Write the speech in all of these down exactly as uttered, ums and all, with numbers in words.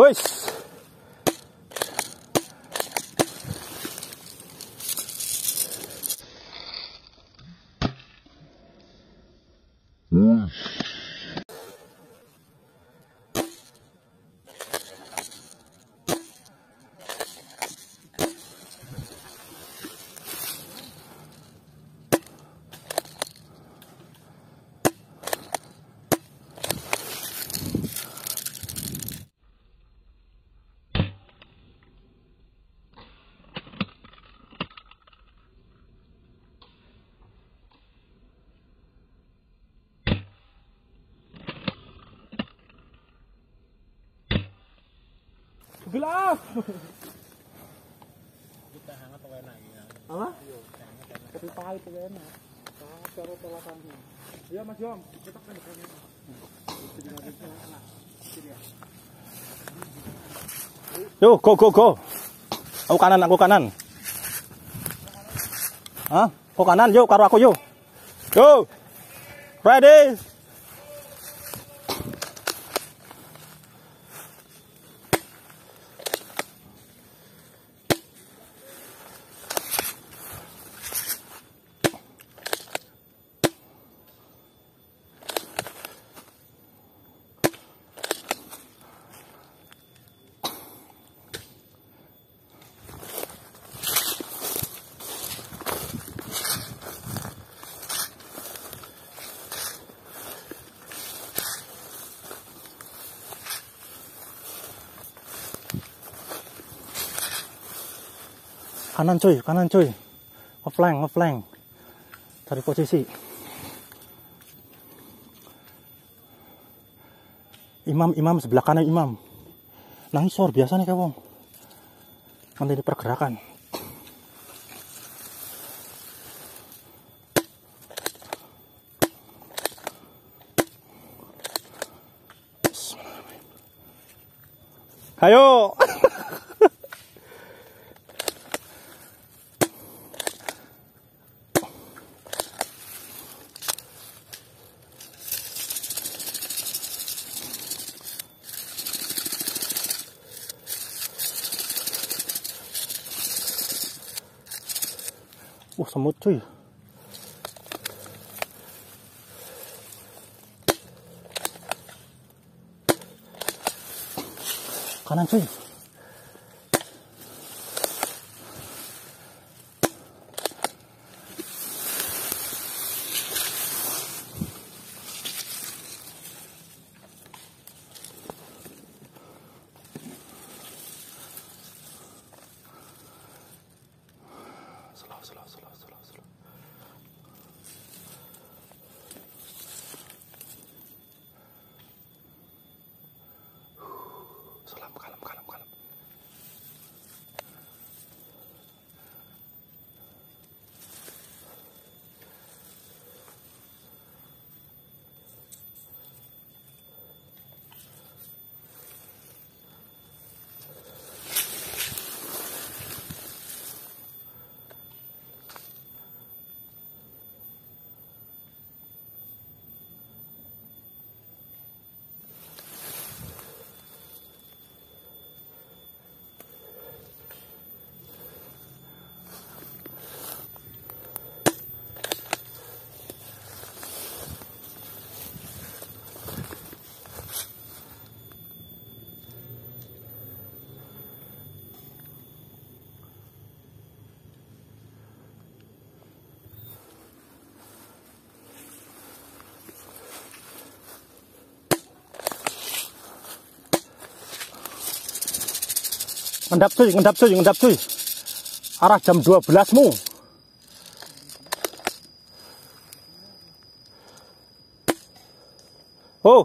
Pois. Gelap. Kita hangat enak ya. Apa? Kopi pahit enak. Cara telakannya. Iya Mas Yom, kita kan depannya. Yo, go go go. Aku kanan, aku kanan. Hah? Kok kanan? Yo, karo aku yo. Go. Ready. Kanan cuy, kanan cuy, ngeflank, ngeflank dari posisi imam, imam sebelah kanan imam, nangsor biasa nih kawong, nanti di pergerakan. Ayo. Oh, semut cuy. Kanan cuy. Ngendap cuy, ngendap cuy, ngendap cuy. Arah jam dua belasmu. Oh.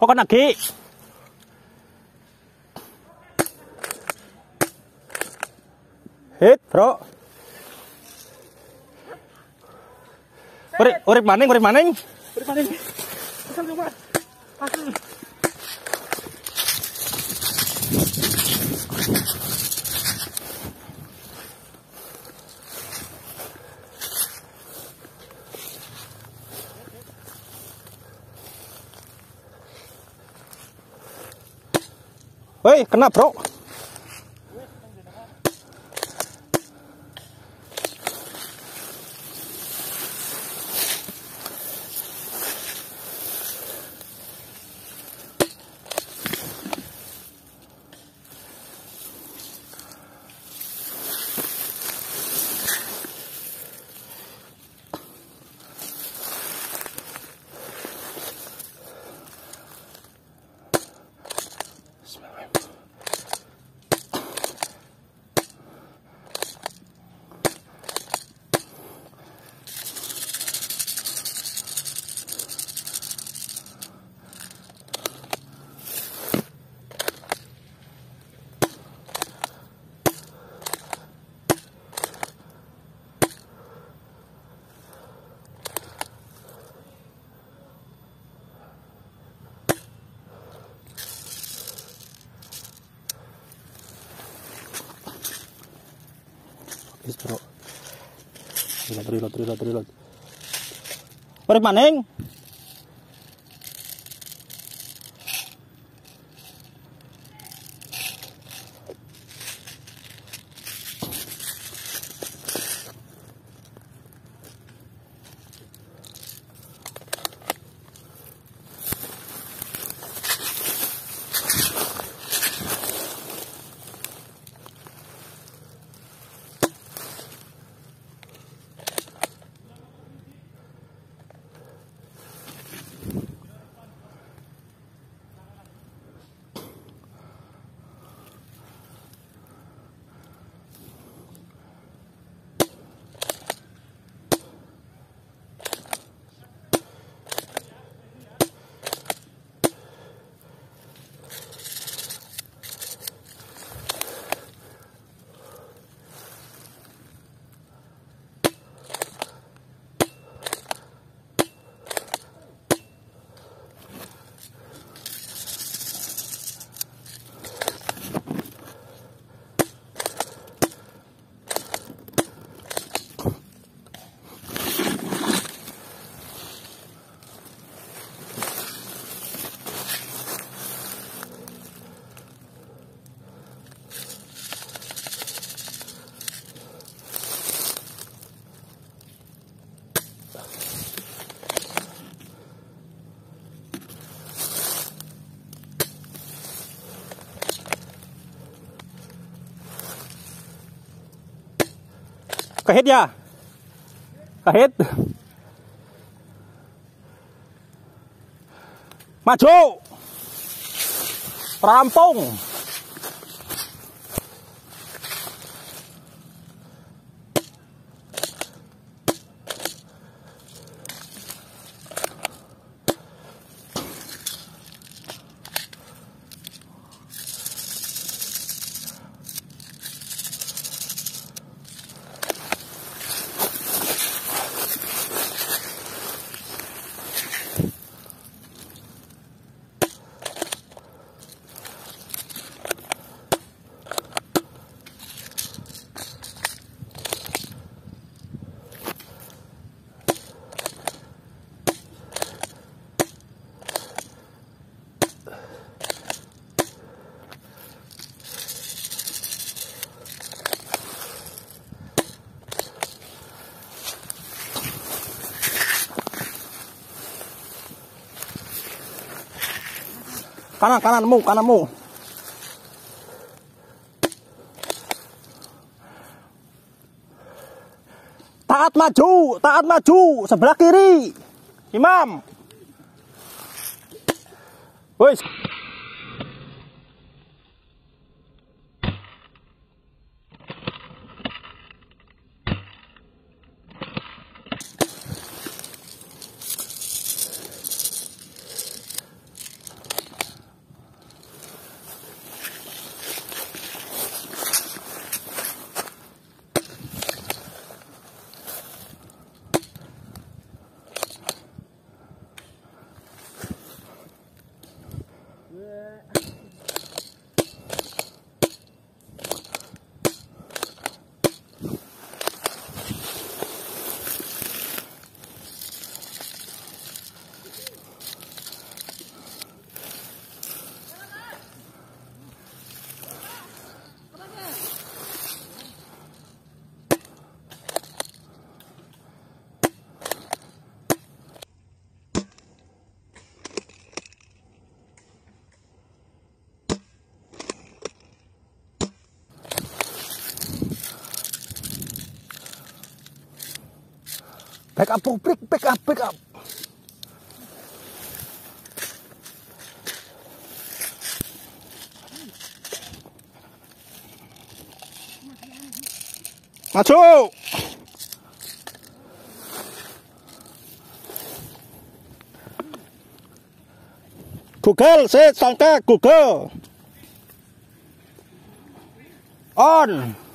coconut cake. Hit, bro. Urip, urip maning, urip maning. Urip maning. Pasang coba. Pasang. Woi, kena, bro. Bro. Reload, reload, reload, reload. Urip maning. Kahit ya, kahit maju rampung. Kanan, kananmu, kananmu. Taat maju, taat maju, sebelah kiri. Imam. Woi. Back up, pick, pick up, pick up. Macho! Google, sit, sangka, Google. On.